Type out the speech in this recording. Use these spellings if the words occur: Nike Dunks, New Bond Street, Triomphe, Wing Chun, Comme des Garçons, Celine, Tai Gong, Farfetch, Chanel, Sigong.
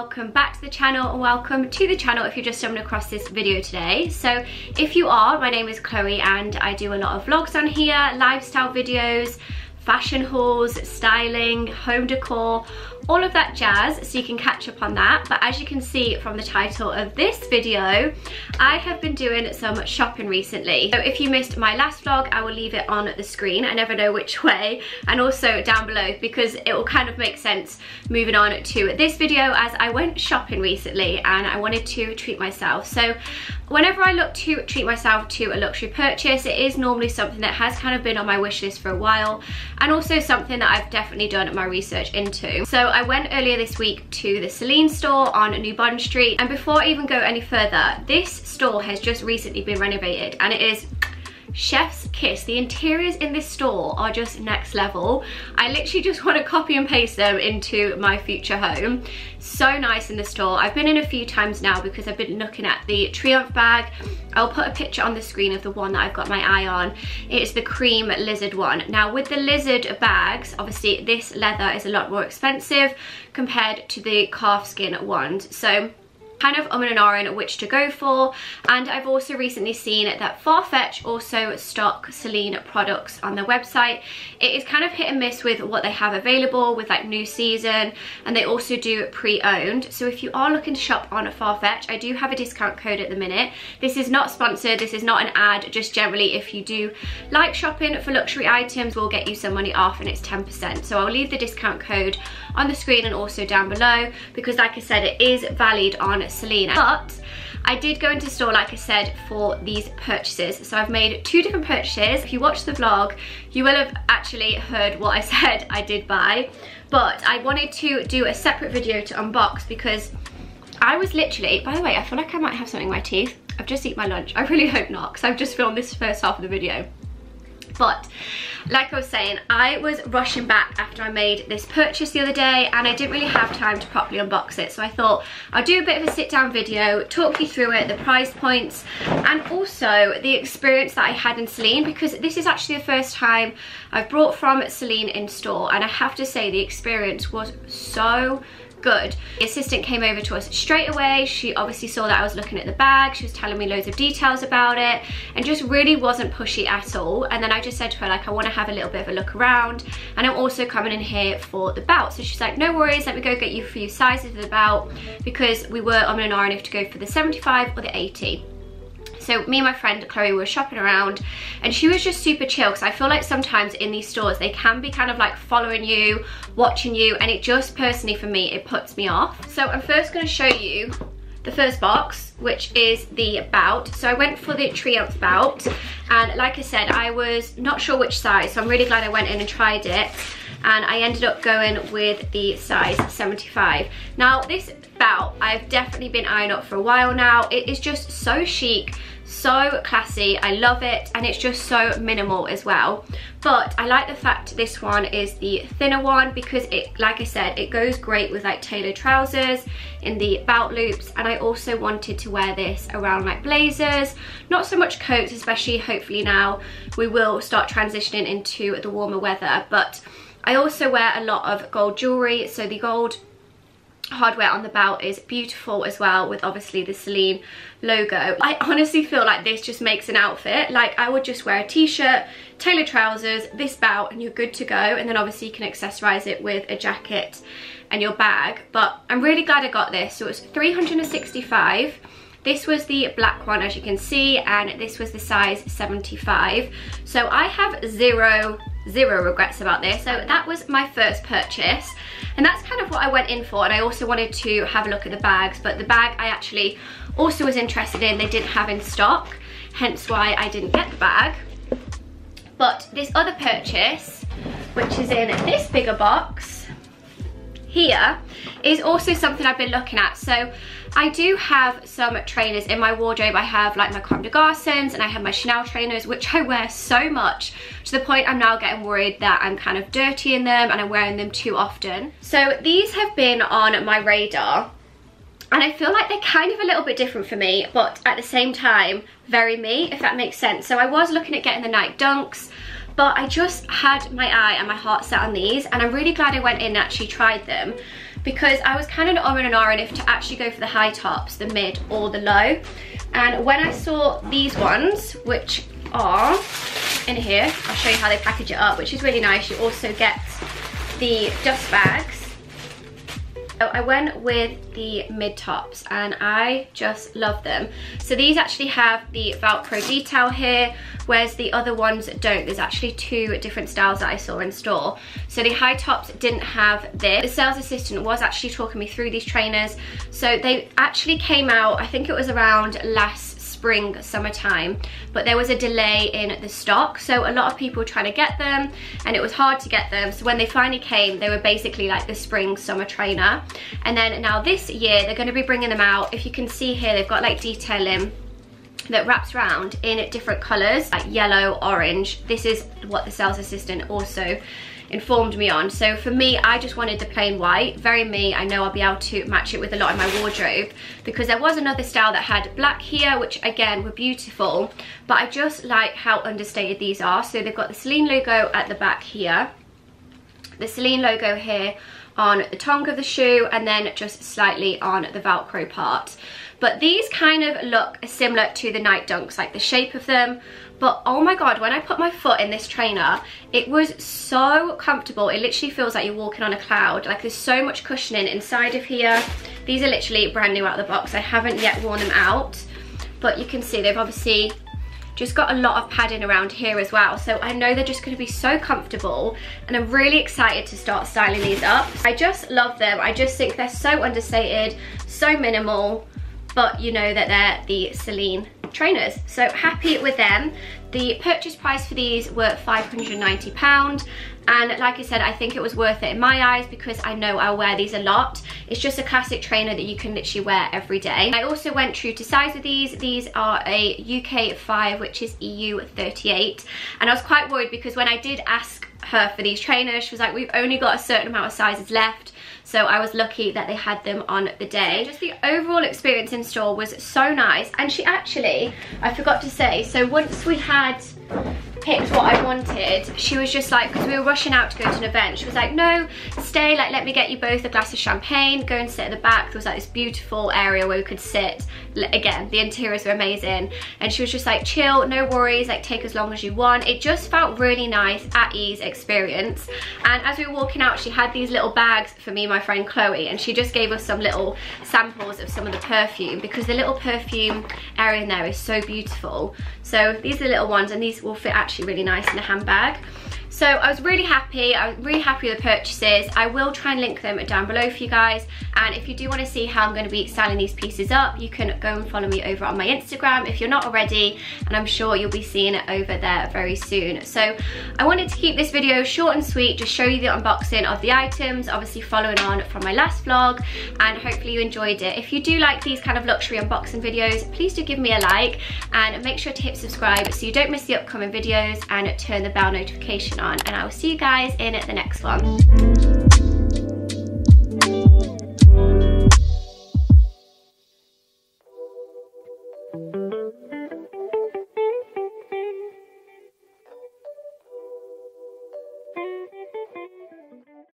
welcome back to the channel, and welcome to the channel if you're just coming across this video today. So if you are, my name is Chloe and I do a lot of vlogs on here, lifestyle videos, fashion hauls, styling, home decor, all of that jazz, so you can catch up on that. But as you can see from the title of this video, I have been doing some shopping recently. So if you missed my last vlog, I will leave it on the screen. I never know which way, and also down below, because it will kind of make sense moving on to this video, as I went shopping recently and I wanted to treat myself. So whenever I look to treat myself to a luxury purchase, it is normally something that has kind of been on my wish list for a while, and also something that I've definitely done my research into. So I went earlier this week to the Celine store on New Bond Street, and before I even go any further, this store has just recently been renovated and it is chef's kiss. The interiors in this store are just next level. I literally just want to copy and paste them into my future home. So nice in the store. I've been in a few times now because I've been looking at the Triomphe bag. I'll put a picture on the screen of the one that I've got my eye on. It's the cream lizard one. Now with the lizard bags, obviously this leather is a lot more expensive compared to the calfskin ones. So kind of umming and ahhing which to go for. And I've also recently seen that Farfetch also stock Celine products on their website. It is kind of hit and miss with what they have available with like new season, and they also do pre-owned. So if you are looking to shop on Farfetch, I do have a discount code at the minute. This is not sponsored, this is not an ad, just generally if you do like shopping for luxury items, we'll get you some money off, and it's 10%. So I'll leave the discount code on the screen and also down below, because like I said, it is valid on Celine. But I did go into store, like I said, for these purchases. So I've made two different purchases. If you watch the vlog, you will have actually heard what I said I did buy, but I wanted to do a separate video to unbox, because I was literally, by the way, I feel like I might have something in my teeth. I've just eaten my lunch. I really hope not, because I've just filmed this first half of the video. But like I was saying, I was rushing back after I made this purchase the other day, and I didn't really have time to properly unbox it. So I thought I'll do a bit of a sit down video, talk you through it, the price points, and also the experience that I had in Celine, because this is actually the first time I've brought from Celine in store, and I have to say the experience was so good. The assistant came over to us straight away. She obviously saw that I was looking at the bag. She was telling me loads of details about it and just really wasn't pushy at all. And then I just said to her, like, I want to have a little bit of a look around, and I'm also coming in here for the belt. So she's like, no worries, let me go get you a few sizes of the belt, because we were on an RNF to go for the 75 or the 80. So me and my friend Chloe were shopping around, and she was just super chill, because I feel like sometimes in these stores they can be kind of like following you, watching you, and it just personally for me, it puts me off. So I'm first going to show you the first box, which is the bout. So I went for the Triomphe bout, and like I said, I was not sure which size, so I'm really glad I went in and tried it, and I ended up going with the size 75. Now this bout, I've definitely been eyeing up for a while now. It is just so chic, so classy. I love it, and it's just so minimal as well. But I like the fact this one is the thinner one, because it, like I said, it goes great with like tailored trousers in the belt loops, and I also wanted to wear this around like blazers, not so much coats, especially hopefully now we will start transitioning into the warmer weather. But I also wear a lot of gold jewellery, so the gold hardware on the belt is beautiful as well, with obviously the Celine logo. I honestly feel like this just makes an outfit. Like I would just wear a t-shirt, tailored trousers, this belt, and you're good to go. And then obviously you can accessorize it with a jacket and your bag. But I'm really glad I got this. So it's $365. This was the black one, as you can see, and this was the size 75. So I have zero regrets about this. So that was my first purchase, and that's kind of what I went in for. And I also wanted to have a look at the bags, but the bag I actually also was interested in, they didn't have in stock, hence why I didn't get the bag. But this other purchase, which is in this bigger box here, is also something I've been looking at. So I do have some trainers in my wardrobe. I have like my Comme des Garçons, and I have my Chanel trainers, which I wear so much to the point I'm now getting worried that I'm kind of dirty in them and I'm wearing them too often. So these have been on my radar, and I feel like they're kind of a little bit different for me, but at the same time very me, if that makes sense. So I was looking at getting the Nike Dunks, but I just had my eye and my heart set on these, and I'm really glad I went in and actually tried them. because I was kind of on and on if to actually go for the high tops, the mid or the low. And when I saw these ones, which are in here, I'll show you how they package it up, which is really nice. You also get the dust bags. So I went with the mid tops and I just love them. So these actually have the Velcro detail here, whereas the other ones don't. There's actually two different styles that I saw in store. So the high tops didn't have this. The sales assistant was actually talking me through these trainers. So they actually came out, I think it was around last spring, summertime, but there was a delay in the stock. So a lot of people were trying to get them and it was hard to get them. So when they finally came, they were basically like the spring, summer trainer. And then now this year, they're gonna be bringing them out. If you can see here, they've got like detailing that wraps around in different colors, like yellow, orange. This is what the sales assistant also informed me on. So for me, I just wanted the plain white, very me. I know I'll be able to match it with a lot in my wardrobe, because there was another style that had black here, which again were beautiful, but I just like how understated these are. So they've got the Celine logo at the back here, the Celine logo here on the tongue of the shoe, and then just slightly on the Velcro part. But these kind of look similar to the Nike Dunks, like the shape of them. But oh my God, when I put my foot in this trainer, it was so comfortable. It literally feels like you're walking on a cloud. Like there's so much cushioning inside of here. These are literally brand new out of the box. I haven't yet worn them out, but you can see they've obviously just got a lot of padding around here as well. So I know they're just gonna be so comfortable, and I'm really excited to start styling these up. I just love them. I just think they're so understated, so minimal, but you know that they're the Celine trainers. So happy with them. The purchase price for these were £590, and like I said, I think it was worth it in my eyes, because I know I'll wear these a lot. It's just a classic trainer that you can literally wear every day. I also went true to size with these. These are a UK 5, which is EU 38, and I was quite worried because when I did ask her for these trainers, she was like, we've only got a certain amount of sizes left. So I was lucky that they had them on the day. Just the overall experience in store was so nice. And she actually, I forgot to say, so once we had picked what I wanted, she was just like, because we were rushing out to go to an event, she was like, no, stay, like, let me get you both a glass of champagne, go and sit at the back. There was like this beautiful area where we could sit. Again, the interiors were amazing, and she was just like, chill, no worries, like take as long as you want. It just felt really nice, at ease experience. And as we were walking out, she had these little bags for me and my friend Chloe, and she just gave us some little samples of some of the perfume, because the little perfume area in there is so beautiful. So these are the little ones, and these will fit actually really nice in a handbag. So I was really happy. I was really happy with the purchases. I will try and link them down below for you guys. And if you do want to see how I'm going to be styling these pieces up, you can go and follow me over on my Instagram if you're not already, and I'm sure you'll be seeing it over there very soon. So I wanted to keep this video short and sweet, just show you the unboxing of the items, obviously following on from my last vlog, and hopefully you enjoyed it. If you do like these kind of luxury unboxing videos, please do give me a like, and make sure to hit subscribe so you don't miss the upcoming videos, and turn the bell notification on, and I will see you guys in the next one.